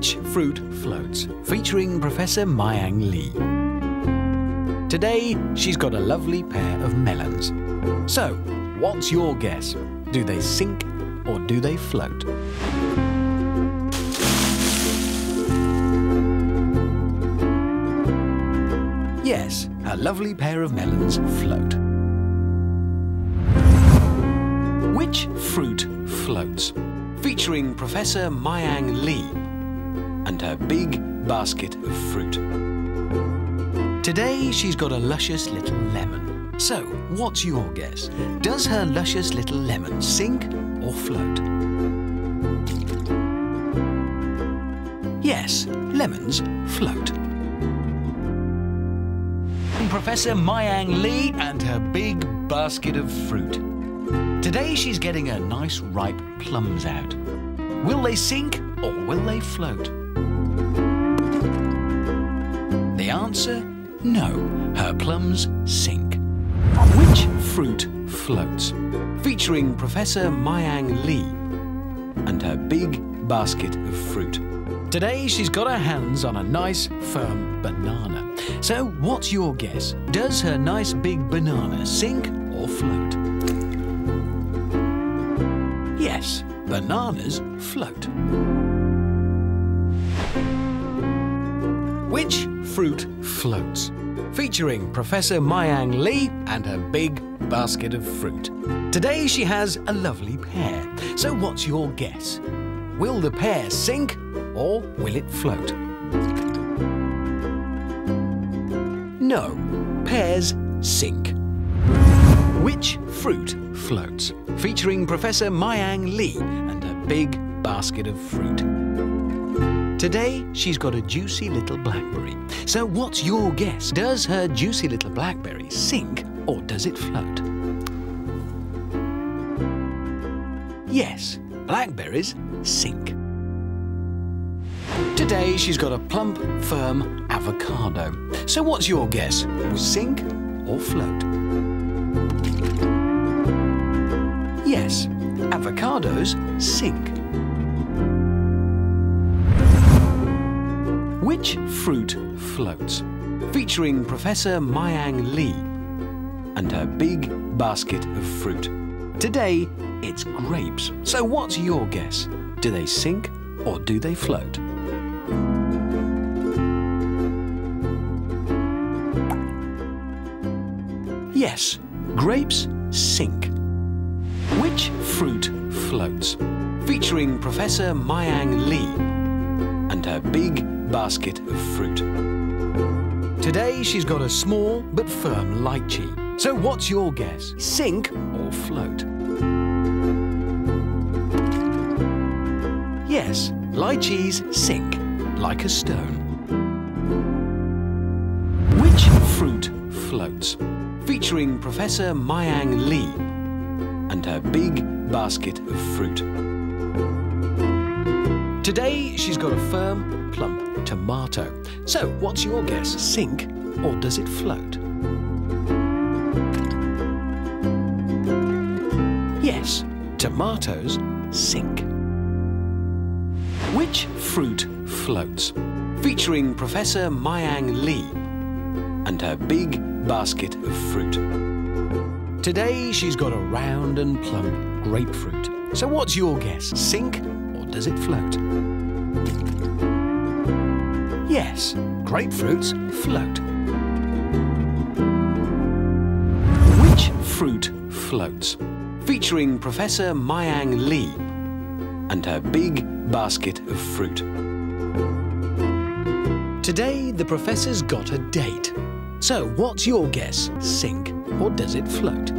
Which Fruit Floats? Featuring Professor Myang Li. Today, she's got a lovely pair of melons. So, what's your guess? Do they sink or do they float? Yes, a lovely pair of melons float. Which fruit floats? Featuring Professor Myang Li and her big basket of fruit. Today she's got a luscious little lemon. So, what's your guess? Does her luscious little lemon sink or float? Yes, lemons float. Professor Myang Li and her big basket of fruit. Today she's getting her nice ripe plums out. Will they sink or will they float? The answer? No, her plums sink. Which fruit floats? Featuring Professor Myang Li and her big basket of fruit. Today she's got her hands on a nice, firm banana. So what's your guess? Does her nice big banana sink or float? Yes, bananas float. Which fruit floats? Featuring Professor Myang Li and her big basket of fruit. Today she has a lovely pear. So what's your guess? Will the pear sink or will it float? No, pears sink. Which fruit floats? Featuring Professor Myang Li and her big basket of fruit. Today she's got a juicy little blackberry. So what's your guess? Does her juicy little blackberry sink or does it float? Yes, blackberries sink. Today she's got a plump, firm avocado. So what's your guess? Will sink or float? Yes, avocados sink. Which fruit floats? Featuring Professor Myang Li and her big basket of fruit. Today it's grapes. So what's your guess? Do they sink or do they float? Yes, grapes sink. Which fruit floats? Featuring Professor Myang Li and her big basket of fruit. Today she's got a small but firm lychee. So what's your guess? Sink or float? Yes, lychees sink like a stone. Which fruit floats? Featuring Professor Myang Li and her big basket of fruit. Today she's got a firm, plump tomato. So what's your guess? Sink or does it float? Yes, tomatoes sink. Which fruit floats? Featuring Professor Myang Li and her big basket of fruit. Today she's got a round and plump grapefruit. So what's your guess? Sink or does it float? Yes, grapefruits float. Which fruit floats? Featuring Professor Myang Li and her big basket of fruit. Today the professor's got a date. So, what's your guess? Sink or does it float?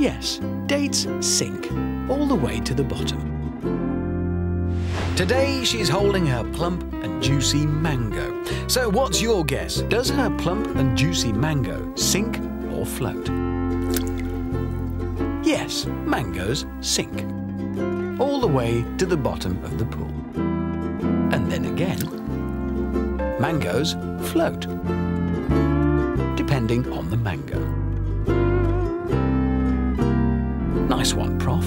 Yes, dates sink all the way to the bottom. Today she's holding her plump and juicy mango. So, what's your guess? Does her plump and juicy mango sink or float? Yes, mangoes sink all the way to the bottom of the pool. And then again, mangoes float, depending on the mango. Nice one, Prof.